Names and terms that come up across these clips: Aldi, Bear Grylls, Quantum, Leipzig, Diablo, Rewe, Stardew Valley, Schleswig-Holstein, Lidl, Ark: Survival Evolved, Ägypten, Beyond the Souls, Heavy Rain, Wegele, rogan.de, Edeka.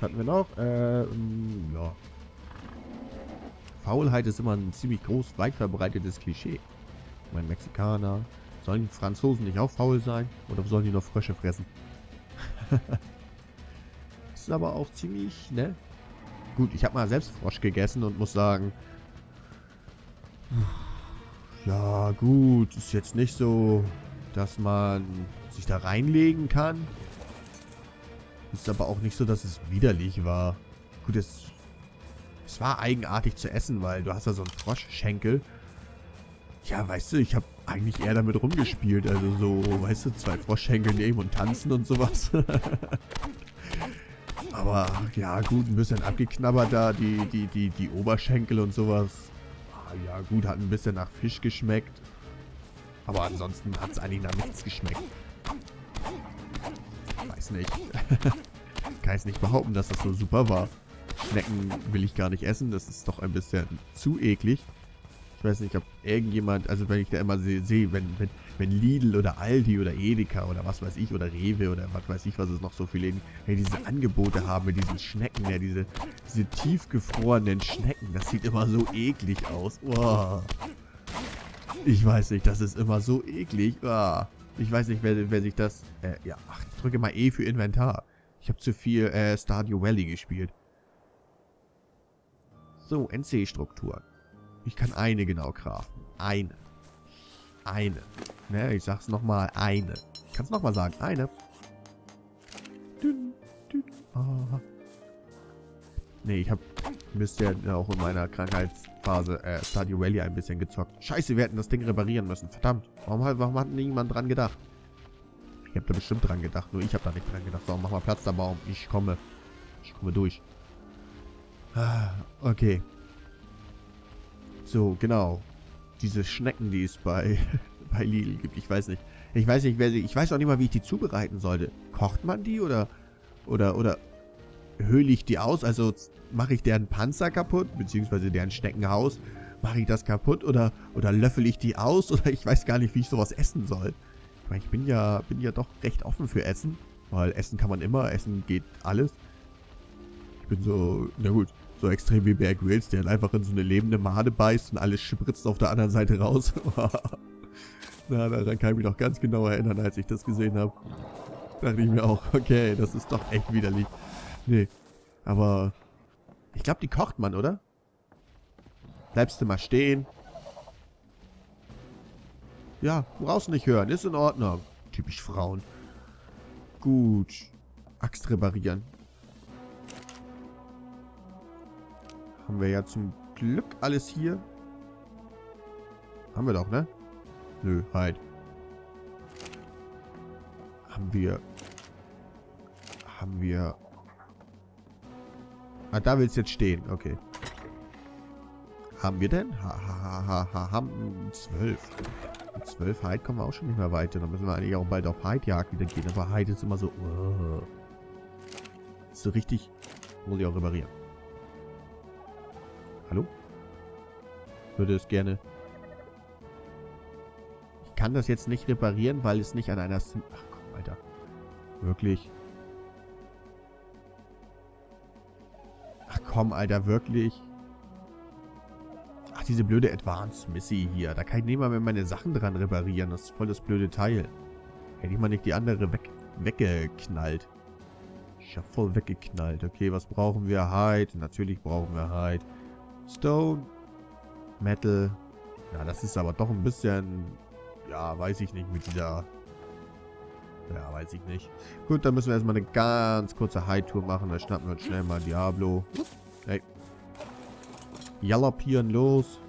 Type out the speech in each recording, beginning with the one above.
Milch hatten wir noch. Ja. Faulheit ist immer ein ziemlich groß, weit verbreitetes Klischee. Ich meine, Mexikaner. Sollen die Franzosen nicht auch faul sein? Oder sollen die noch Frösche fressen? Ist aber auch ziemlich, ne? Gut, ich habe mal selbst Frosch gegessen und muss sagen... Ja, gut, ist jetzt nicht so, dass man sich da reinlegen kann. Ist aber auch nicht so, dass es widerlich war. Gut, es war eigenartig zu essen, weil du hast ja so einen Froschschenkel. Ja, weißt du, ich habe eigentlich eher damit rumgespielt. Also so, weißt du, zwei Froschschenkel nehmen und tanzen und sowas. Aber ja, gut, ein bisschen abgeknabbert da, die Oberschenkel und sowas. Ja, gut, hat ein bisschen nach Fisch geschmeckt. Aber ansonsten hat es eigentlich nach nichts geschmeckt. Weiß nicht. Kann ich nicht behaupten, dass das so super war. Schnecken will ich gar nicht essen. Das ist doch ein bisschen zu eklig. Ich weiß nicht, ob irgendjemand... Also wenn ich da immer sehe, wenn Lidl oder Aldi oder Edeka oder was weiß ich, oder Rewe oder was weiß ich, was es noch so viele... Hey, diese Angebote haben mit diesen Schnecken, ja, diese tiefgefrorenen Schnecken, das sieht immer so eklig aus. Oh. Ich weiß nicht, das ist immer so eklig. Oh. Ich weiß nicht, wer sich das... ja, ach, ich drücke mal E für Inventar. Ich habe zu viel Stardew Valley gespielt. So, NC-Struktur. Ich kann eine genau craften. Eine. Eine. Ne, ich sag's nochmal. Eine. Ich kann's nochmal sagen. Eine. Dünn, dünn. Oh. Ne, ich hab... Müsste ja auch in meiner Krankheitsphase Stardew Valley ein bisschen gezockt. Scheiße, wir hätten das Ding reparieren müssen. Verdammt. Warum hat niemand dran gedacht? Ich hab da bestimmt dran gedacht. Nur ich hab da nicht dran gedacht. So, mach mal Platz da, Baum. Ich komme. Ich komme durch. Ah, okay. So, genau. Diese Schnecken, die es bei Lidl gibt. Ich weiß nicht. Ich weiß auch nicht mal, wie ich die zubereiten sollte. Kocht man die oder höhle ich die aus? Also mache ich deren Panzer kaputt, beziehungsweise deren Schneckenhaus? Mache ich das kaputt oder löffel ich die aus? Oder ich weiß gar nicht, wie ich sowas essen soll. Ich meine, ich bin ja doch recht offen für Essen. Weil Essen kann man immer, Essen geht alles. Ich bin so, na gut. So extrem wie Bear Grylls, der einfach in so eine lebende Made beißt und alles spritzt auf der anderen Seite raus. Na, daran kann ich mich noch ganz genau erinnern, als ich das gesehen habe. Dachte ich mir auch, okay, das ist doch echt widerlich. Nee, aber ich glaube, die kocht man, oder? Bleibst du mal stehen? Ja, brauchst nicht hören, ist in Ordnung. Typisch Frauen. Gut, Axt reparieren. Haben wir ja zum Glück alles hier. Haben wir doch, ne? Nö, halt. Haben wir... Ah, da will's jetzt stehen. Okay. Haben wir denn? Haben 12. Mit 12 Hide kommen wir auch schon nicht mehr weiter. Da müssen wir eigentlich auch bald auf Hide-Jagd wieder gehen. Aber Hide ist immer so... Ist so richtig... Muss ich auch reparieren. Hallo? Würde es gerne... Ich kann das jetzt nicht reparieren, weil es nicht an einer... Ach komm, Alter. Wirklich? Ach komm, Alter, wirklich? Ach, diese blöde Advanced Missy hier. Da kann ich nicht mal mehr meine Sachen dran reparieren. Das ist voll das blöde Teil. Hätte ich mal nicht die andere weggeknallt. Ich hab voll weggeknallt. Okay, was brauchen wir? Hide. Natürlich brauchen wir Hide. Stone, Metal. Ja, das ist aber doch ein bisschen... Ja, weiß ich nicht mit dieser... Ja, weiß ich nicht. Gut, dann müssen wir erstmal eine ganz kurze High-Tour machen. Dann schnappen wir uns schnell mal Diablo. Hey. Jaloppieren los.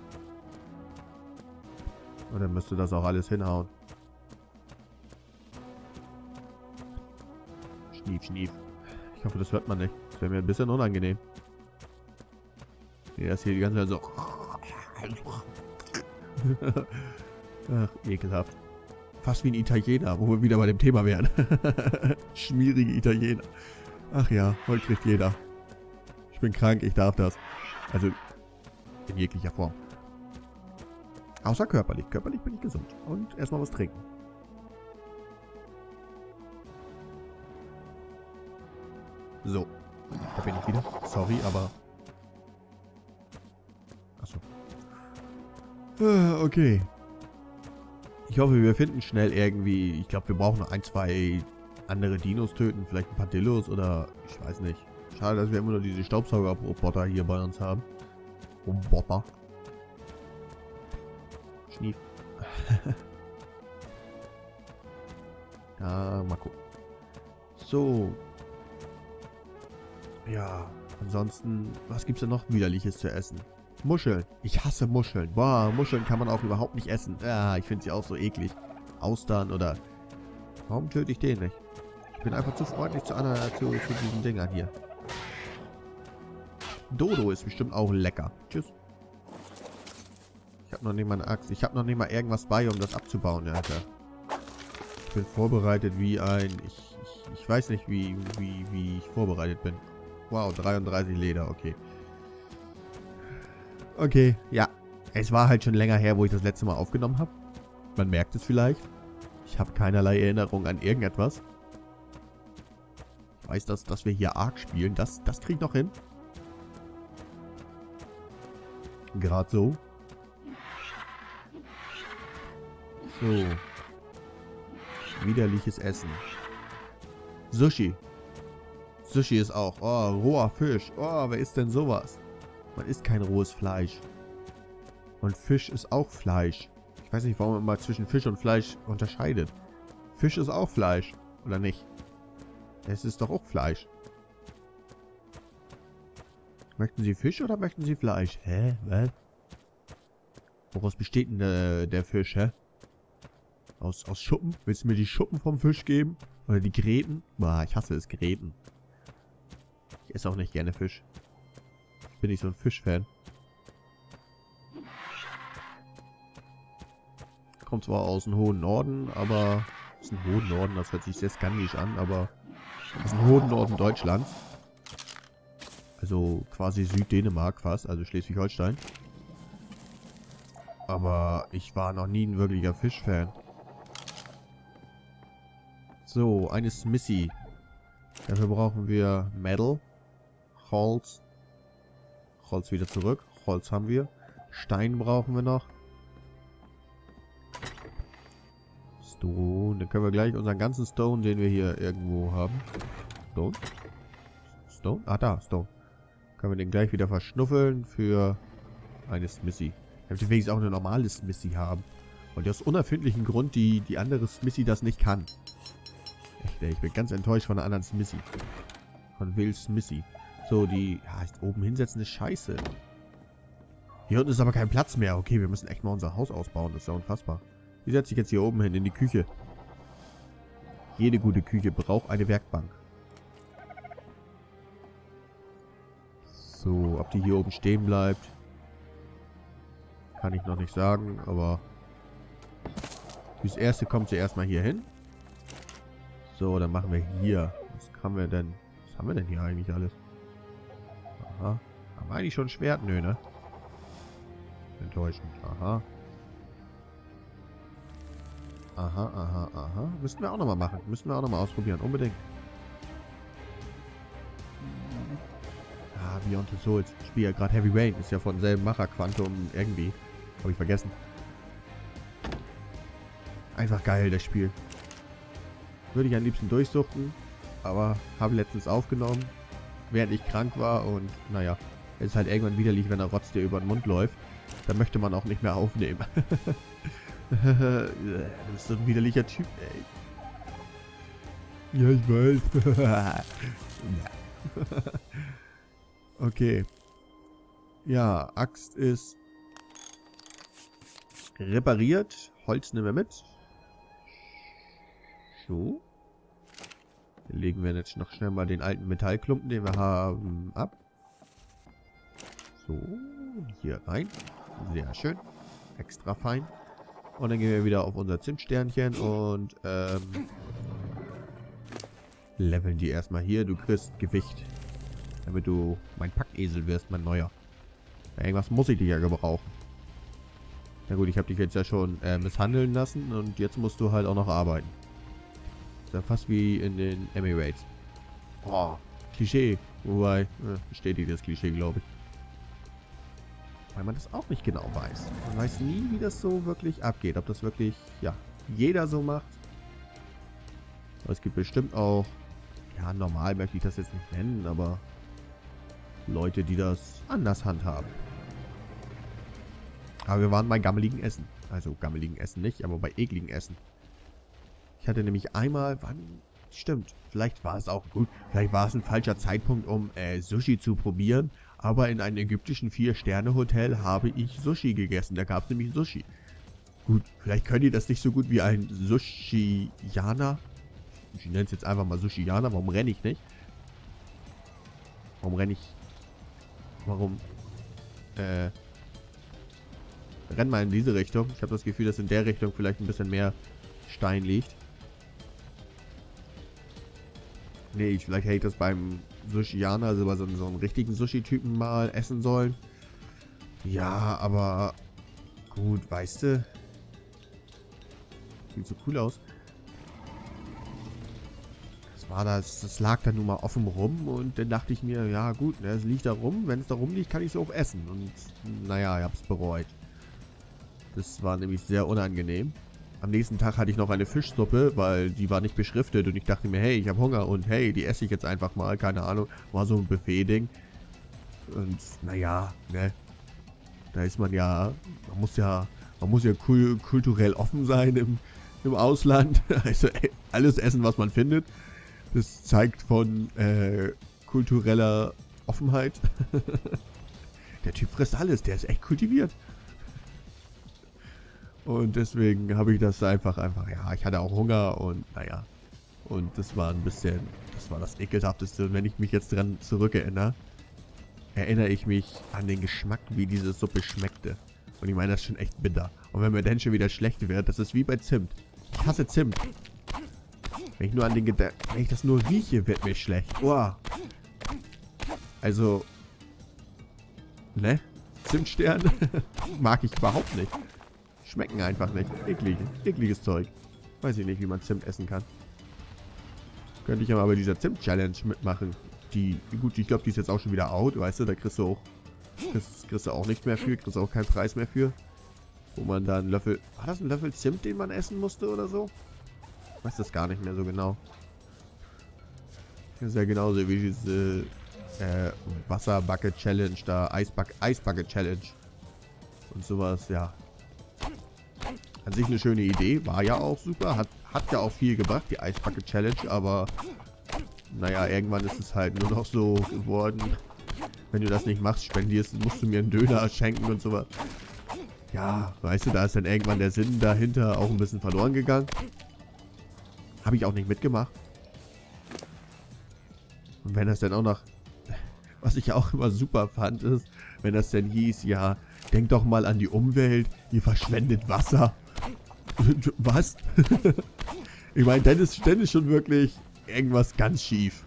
Und dann müsste das auch alles hinhauen. Schnief, schnief. Ich hoffe, das hört man nicht. Das wäre mir ein bisschen unangenehm. Der ist hier die ganze Zeit so... Ach, ekelhaft. Fast wie ein Italiener, wo wir wieder bei dem Thema wären. Schmierige Italiener. Ach ja, heute kriegt jeder. Ich bin krank, ich darf das. Also, in jeglicher Form. Außer körperlich. Körperlich bin ich gesund. Und erstmal was trinken. So. Da bin ich wieder. Sorry, aber... Achso. Okay. Ich hoffe, wir finden schnell irgendwie... Ich glaube, wir brauchen noch ein, zwei andere Dinos töten. Vielleicht ein paar Dillos oder... Ich weiß nicht. Schade, dass wir immer nur diese Staubsauger-Roboter hier bei uns haben. Roboter. Schnief. Ja, mal gucken. So. Ja, ansonsten, was gibt's denn noch Widerliches zu essen? Muscheln. Ich hasse Muscheln. Boah, Muscheln kann man auch überhaupt nicht essen. Ja, ich finde sie auch so eklig. Austern oder... Warum töte ich den nicht? Ich bin einfach zu freundlich zu diesen Dingern hier. Dodo ist bestimmt auch lecker. Tschüss. Ich habe noch nicht mal eine Axt. Ich habe noch nicht mal irgendwas bei, um das abzubauen, Alter. Ich bin vorbereitet wie ein... Ich weiß nicht, wie ich vorbereitet bin. Wow, 33 Leder, okay. Okay, ja. Es war halt schon länger her, wo ich das letzte Mal aufgenommen habe. Man merkt es vielleicht. Ich habe keinerlei Erinnerung an irgendetwas. Ich weiß, dass wir hier Ark spielen. Das krieg ich noch hin. Gerade so. So. Widerliches Essen. Sushi. Sushi ist auch. Oh, roher Fisch. Oh, wer isst denn sowas? Man isst kein rohes Fleisch. Und Fisch ist auch Fleisch. Ich weiß nicht, warum man mal zwischen Fisch und Fleisch unterscheidet. Fisch ist auch Fleisch. Oder nicht? Es ist doch auch Fleisch. Möchten Sie Fisch oder möchten Sie Fleisch? Hä? Was? Woraus besteht denn der Fisch, hä? Aus Schuppen? Willst du mir die Schuppen vom Fisch geben? Oder die Gräten? Boah, ich hasse es, Gräten. Ich esse auch nicht gerne Fisch. Ich bin nicht so ein Fischfan. Kommt zwar aus dem hohen Norden, aber... Aus dem hohen Norden, das hört sich sehr skandinavisch an, aber... Aus dem hohen Norden Deutschlands. Also quasi Süddänemark fast, also Schleswig-Holstein. Aber ich war noch nie ein wirklicher Fischfan. So, eine Smithy. Dafür brauchen wir Metal, Holz. Holz wieder zurück. Holz haben wir. Stein brauchen wir noch. Stone. Dann können wir gleich unseren ganzen Stone, den wir hier irgendwo haben. Stone? Stone? Ah, da, Stone. Können wir den gleich wieder verschnuffeln für eine Smithy. Damit wir wenigstens auch eine normale Smithy haben. Und aus unerfindlichen Grund die andere Smithy das nicht kann. Echt, ich bin ganz enttäuscht von einer anderen Smithy. Von Will Smithy. So, die... Ja, oben hinsetzen ist scheiße. Hier unten ist aber kein Platz mehr. Okay, wir müssen echt mal unser Haus ausbauen. Das ist ja unfassbar. Die setze ich jetzt hier oben hin, in die Küche. Jede gute Küche braucht eine Werkbank. So, ob die hier oben stehen bleibt, kann ich noch nicht sagen, aber... Das erste kommt zuerst mal hier hin. So, dann machen wir hier. Was haben wir denn? Was haben wir denn hier eigentlich alles? Aha. Haben wir eigentlich schon ein Schwert? Nö, ne? Enttäuschend. Aha. Aha, aha, aha. Müssten wir auch nochmal machen. Müssten wir auch nochmal ausprobieren. Unbedingt. Ah, Beyond the Souls. Ich spiele ja gerade Heavy Rain. Ist ja von selben Macher, Quantum irgendwie. Habe ich vergessen. Einfach geil, das Spiel. Würde ich am liebsten durchsuchten, aber habe letztens aufgenommen, während ich krank war und naja, es ist halt irgendwann widerlich, wenn der Rotz dir über den Mund läuft, dann möchte man auch nicht mehr aufnehmen. Du bist so ein widerlicher Typ, ey. Ja, ich weiß. Okay. Ja, Axt ist repariert, Holz nehmen wir mit. So. Dann legen wir jetzt noch schnell mal den alten Metallklumpen, den wir haben, ab. So, hier rein. Sehr schön. Extra fein. Und dann gehen wir wieder auf unser Zimtsternchen und leveln die erstmal hier. Du kriegst Gewicht, damit du mein Packesel wirst, mein neuer. Irgendwas muss ich dich ja gebrauchen. Na gut, ich habe dich jetzt ja schon misshandeln lassen und jetzt musst du halt auch noch arbeiten. Fast wie in den Emirates. Oh, Klischee. Wobei, bestätigt das Klischee, glaube ich. Weil man das auch nicht genau weiß. Man weiß nie, wie das so wirklich abgeht. Ob das wirklich, ja, jeder so macht. Aber es gibt bestimmt auch, ja, normal möchte ich das jetzt nicht nennen, aber Leute, die das anders handhaben. Aber wir waren bei gammeligen Essen. Also gammeligen Essen nicht, aber bei ekligen Essen. Ich hatte nämlich einmal, wann? Stimmt, vielleicht war es auch gut. Vielleicht war es ein falscher Zeitpunkt, um Sushi zu probieren. Aber in einem ägyptischen 4-Sterne-Hotel habe ich Sushi gegessen. Da gab es nämlich Sushi. Gut, vielleicht könnt ihr das nicht so gut wie ein Sushianer. Ich nenne es jetzt einfach mal Sushianer. Warum renne ich nicht? Warum renne ich? Warum? Renn mal in diese Richtung. Ich habe das Gefühl, dass in der Richtung vielleicht ein bisschen mehr Stein liegt. Nee, vielleicht hätte ich das beim Sushianer, also bei so einem richtigen Sushi-Typen mal essen sollen. Ja, aber gut, weißt du. Sieht so cool aus. Das war das, das lag da nun mal offen rum und dann dachte ich mir, ja gut, ne, es liegt da rum. Wenn es da rumliegt, kann ich es auch essen. Und naja, ich habe es bereut. Das war nämlich sehr unangenehm. Am nächsten Tag hatte ich noch eine Fischsuppe, weil die war nicht beschriftet und ich dachte mir, hey, ich habe Hunger und hey, die esse ich jetzt einfach mal, keine Ahnung. War so ein Buffet-Ding. Und naja, ne. Da ist man ja, man muss ja kulturell offen sein im Ausland. Also alles essen, was man findet. Das zeigt von kultureller Offenheit. Der Typ frisst alles, der ist echt kultiviert. Und deswegen habe ich das einfach, ja, ich hatte auch Hunger und naja. Und das war ein bisschen, das war das Ekelhafteste. Und wenn ich mich jetzt dran zurückerinnere, erinnere ich mich an den Geschmack, wie diese Suppe schmeckte. Und ich meine, das ist schon echt bitter. Und wenn mir dann schon wieder schlecht wird, das ist wie bei Zimt. Ich hasse Zimt. Wenn ich nur an den Gedanken, wenn ich das nur rieche, wird mir schlecht. Uah. Also, ne? Zimtstern mag ich überhaupt nicht. Schmecken einfach nicht. Ekliges Zeug. Weiß ich nicht, wie man Zimt essen kann. Könnte ich aber bei dieser Zimt-Challenge mitmachen. Die, gut, ich glaube, die ist jetzt auch schon wieder out, weißt du, da kriegst du auch nichts mehr für, kriegst du auch keinen Preis mehr für. Wo man da einen Löffel, war das ein Löffel Zimt, den man essen musste oder so? Ich weiß das gar nicht mehr so genau. Das ist ja genauso wie diese Wasserbacke-Challenge da, Eisbacke-Challenge. Und sowas, ja. An sich eine schöne Idee, war ja auch super, hat ja auch viel gebracht, die Eisbacke-Challenge, aber naja, irgendwann ist es halt nur noch so geworden, wenn du das nicht machst, spendierst, musst du mir einen Döner schenken und sowas. Ja, weißt du, da ist dann irgendwann der Sinn dahinter auch ein bisschen verloren gegangen. Habe ich auch nicht mitgemacht. Und wenn das dann auch noch, was ich auch immer super fand, ist, wenn das denn hieß, ja, denk doch mal an die Umwelt, ihr verschwendet Wasser. Was? Ich meine, dann ist schon wirklich irgendwas ganz schief.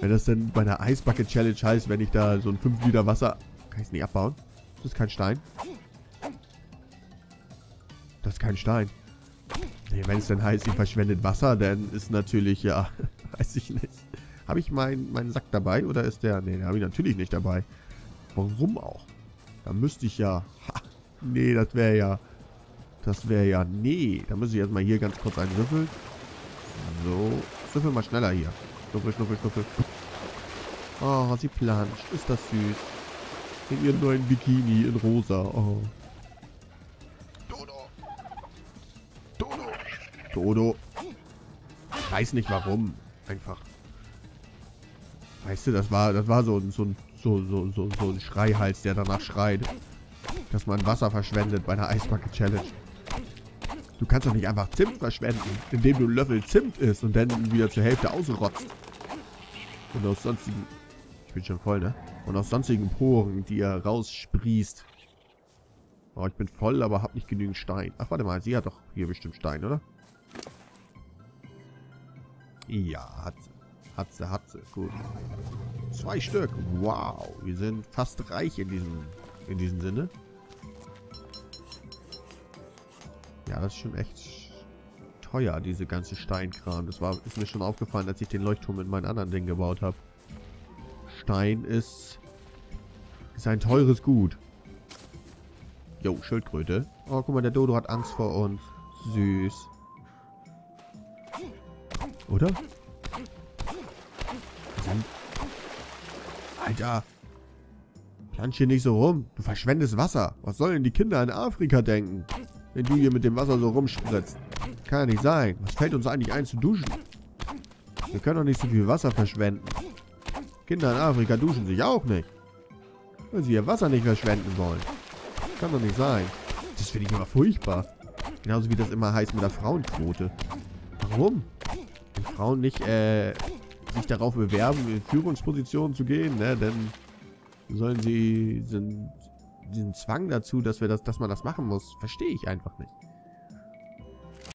Wenn das dann bei einer Eisbucket-Challenge heißt, wenn ich da so ein 5 Liter Wasser... Kann ich es nicht abbauen? Das ist kein Stein. Das ist kein Stein. Nee, wenn es dann heißt, ihr verschwendet Wasser, dann ist natürlich, ja... Weiß ich nicht. Habe ich meinen Sack dabei oder ist der... Nee, den habe ich natürlich nicht dabei. Warum auch? Da müsste ich ja... Ha, nee, das wäre ja... Das wäre ja... Nee, da müsste ich erstmal hier ganz kurz einen Würfel. So. Würfel mal schneller hier. Schnuffel, schnuffel, schnuffel. Oh, sie planscht. Ist das süß. In ihrem neuen Bikini in rosa. Oh. Dodo. Dodo. Dodo. Ich weiß nicht warum. Einfach. Weißt du, das war so ein Schreihals, der danach schreit, dass man Wasser verschwendet bei einer Eisbacke-Challenge. Du kannst doch nicht einfach Zimt verschwenden, indem du einen Löffel Zimt isst und dann wieder zur Hälfte ausrotzt. Und aus sonstigen... Ich bin schon voll, ne? Und aus sonstigen Poren, die er raussprießt. Oh, ich bin voll, aber hab nicht genügend Stein. Ach, warte mal, sie hat doch hier bestimmt Stein, oder? Ja, hat sie. Hat sie. Gut. 2 Stück. Wow. Wir sind fast reich in diesem Sinne. Ja, das ist schon echt teuer, diese ganze Steinkram. Das ist mir schon aufgefallen, als ich den Leuchtturm in meinen anderen Dingen gebaut habe. Stein ist ein teures Gut. Jo, Schildkröte. Oh, guck mal, der Dodo hat Angst vor uns. Süß. Oder? Alter. Plansch hier nicht so rum. Du verschwendest Wasser. Was sollen die Kinder in Afrika denken, wenn du hier mit dem Wasser so rumspritzt? Kann ja nicht sein. Was fällt uns eigentlich ein zu duschen? Wir können doch nicht so viel Wasser verschwenden. Kinder in Afrika duschen sich auch nicht. Weil sie ihr Wasser nicht verschwenden wollen. Kann doch nicht sein. Das finde ich immer furchtbar. Genauso wie das immer heißt mit der Frauenquote. Warum? Wenn Frauen nicht sich darauf bewerben, in Führungspositionen zu gehen, ne? Dann sollen sie diesen Zwang dazu, dass man das machen muss. Verstehe ich einfach nicht.